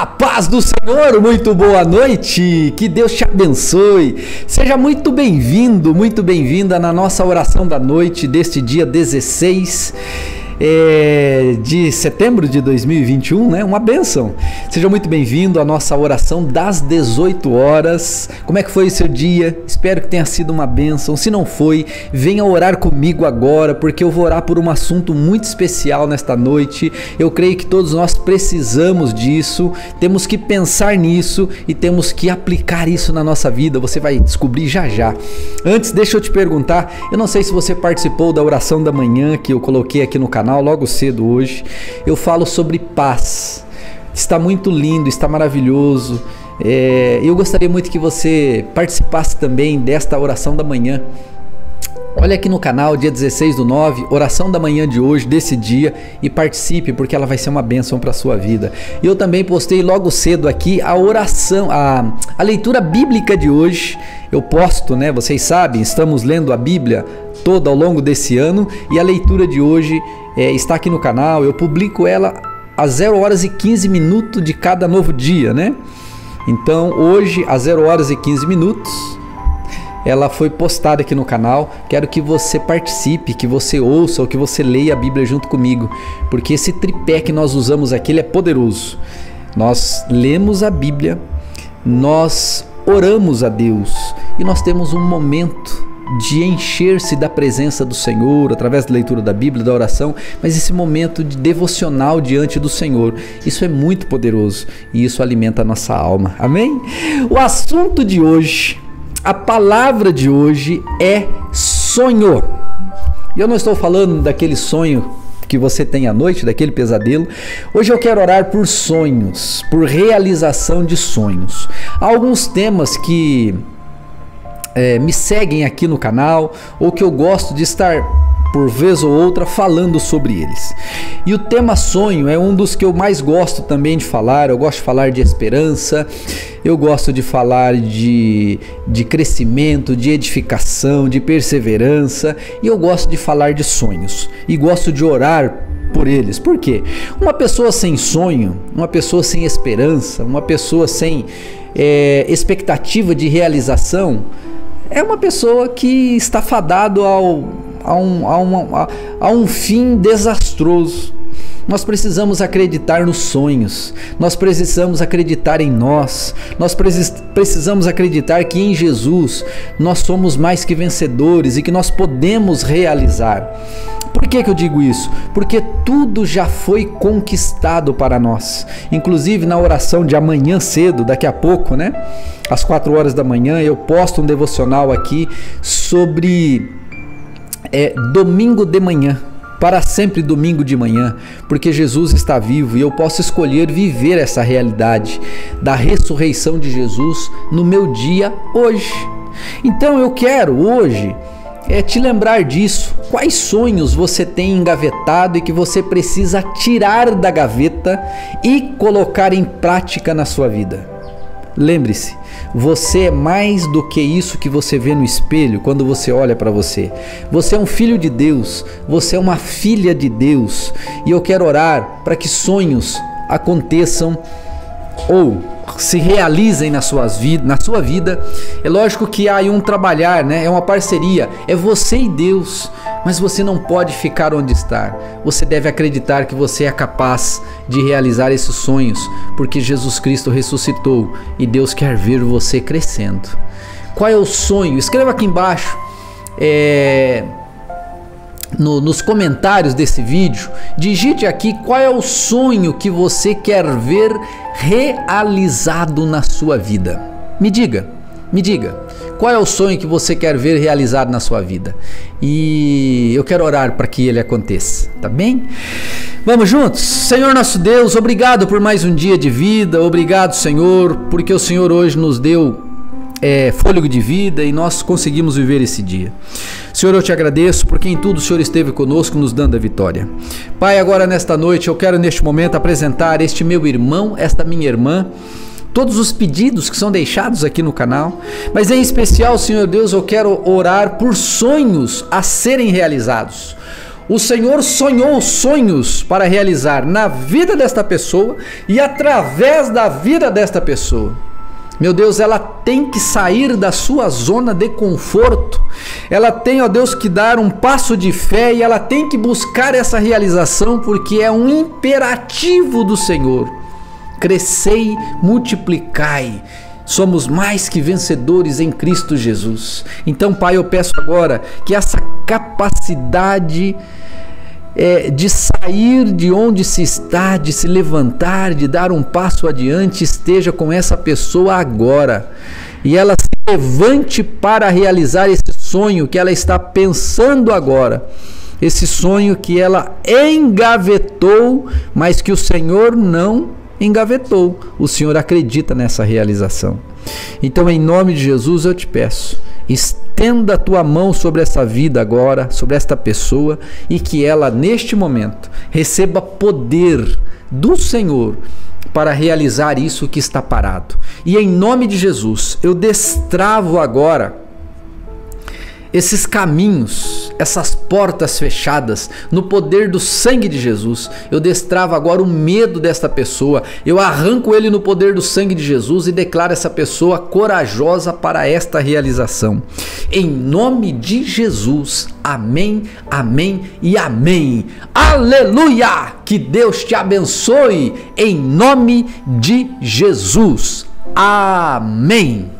A paz do Senhor, muito boa noite, que Deus te abençoe, seja muito bem-vinda na nossa oração da noite deste dia 16 de setembro de 2021, né? Uma bênção, seja muito bem-vindo à nossa oração das 18 horas, como é que foi o seu dia? Espero que tenha sido uma bênção, se não foi, venha orar comigo agora, porque eu vou orar por um assunto muito especial nesta noite. Eu creio que todos nós precisamos disso, temos que pensar nisso e temos que aplicar isso na nossa vida, você vai descobrir já já. Antes, deixa eu te perguntar, eu não sei se você participou da oração da manhã que eu coloquei aqui no canal logo cedo hoje, eu falo sobre paz, está muito lindo, está maravilhoso. Eu gostaria muito que você participasse também desta oração da manhã. Olha aqui no canal, dia 16/9, oração da manhã de hoje, desse dia, e participe, porque ela vai ser uma bênção para a sua vida. E eu também postei logo cedo aqui a oração, a leitura bíblica de hoje. Eu posto, né? Vocês sabem, estamos lendo a Bíblia toda ao longo desse ano, e a leitura de hoje está aqui no canal. Eu publico ela às 0h15 de cada novo dia, né? Então, hoje, às 0h15, ela foi postada aqui no canal. Quero que você participe, que você ouça ou que você leia a Bíblia junto comigo, porque esse tripé que nós usamos aqui, ele é poderoso. Nós lemos a Bíblia, nós oramos a Deus e nós temos um momento de encher-se da presença do Senhor, através da leitura da Bíblia, da oração, mas esse momento de devocional diante do Senhor, isso é muito poderoso e isso alimenta a nossa alma, amém? O assunto de hoje, a palavra de hoje é sonho. Eu não estou falando daquele sonho que você tem à noite, daquele pesadelo. Hoje eu quero orar por sonhos, por realização de sonhos. Há alguns temas que me seguem aqui no canal ou que eu gosto de estar por vez ou outra falando sobre eles. E o tema sonho é um dos que eu mais gosto também de falar. Eu gosto de falar de esperança, eu gosto de falar de crescimento, de edificação, de perseverança, e eu gosto de falar de sonhos e gosto de orar por eles. Por quê? Uma pessoa sem sonho, uma pessoa sem esperança, uma pessoa sem expectativa de realização, é uma pessoa que está fadado a um fim desastroso. Nós precisamos acreditar nos sonhos, nós precisamos acreditar em nós, nós precisamos acreditar que em Jesus nós somos mais que vencedores e que nós podemos realizar. Por que que eu digo isso? Porque tudo já foi conquistado para nós, inclusive na oração de amanhã cedo, daqui a pouco, né? Às 4h, eu posto um devocional aqui sobre domingo de manhã. Para sempre domingo de manhã, porque Jesus está vivo e eu posso escolher viver essa realidade da ressurreição de Jesus no meu dia hoje. Então eu quero hoje te lembrar disso. Quais sonhos você tem engavetado e que você precisa tirar da gaveta e colocar em prática na sua vida? Lembre-se, você é mais do que isso que você vê no espelho quando você olha para você. Você é um filho de Deus, você é uma filha de Deus. E eu quero orar para que sonhos aconteçam ou se realizem na sua vida. É lógico que há aí um trabalhar, né? É uma parceria, é você e Deus, mas você não pode ficar onde está. Você deve acreditar que você é capaz de realizar esses sonhos, porque Jesus Cristo ressuscitou e Deus quer ver você crescendo. Qual é o sonho? Escreva aqui embaixo, nos comentários desse vídeo, digite aqui qual é o sonho que você quer ver realizado na sua vida. Me diga, qual é o sonho que você quer ver realizado na sua vida? E eu quero orar para que ele aconteça, tá bem? Vamos juntos? Senhor nosso Deus, obrigado por mais um dia de vida, obrigado Senhor, porque o Senhor hoje nos deu fôlego de vida e nós conseguimos viver esse dia. Senhor, eu te agradeço porque em tudo o Senhor esteve conosco, nos dando a vitória. Pai, agora nesta noite eu quero neste momento apresentar este meu irmão, esta minha irmã, todos os pedidos que são deixados aqui no canal, mas em especial, Senhor Deus, eu quero orar por sonhos a serem realizados. o Senhor sonhou sonhos para realizar na vida desta pessoa e através da vida desta pessoa. Meu Deus, ela tem que sair da sua zona de conforto. Ela tem, ó Deus, que dar um passo de fé e ela tem que buscar essa realização, porque é um imperativo do Senhor. Crescei, multiplicai. Somos mais que vencedores em Cristo Jesus. Então, Pai, eu peço agora que essa capacidade de sair de onde se está, de se levantar, de dar um passo adiante, esteja com essa pessoa agora. E ela se levante para realizar esse sonho que ela está pensando agora. Esse sonho que ela engavetou, mas que o Senhor não engavetou. O Senhor acredita nessa realização. Então, em nome de Jesus, eu te peço, estenda a tua mão sobre essa vida agora, sobre esta pessoa, e que ela, neste momento, receba poder do Senhor para realizar isso que está parado. E em nome de Jesus, eu destravo agora esses caminhos, essas portas fechadas, no poder do sangue de Jesus. Eu destravo agora o medo desta pessoa, eu arranco ele no poder do sangue de Jesus e declaro essa pessoa corajosa para esta realização. Em nome de Jesus, amém, amém e amém. Aleluia! Que Deus te abençoe, em nome de Jesus, amém.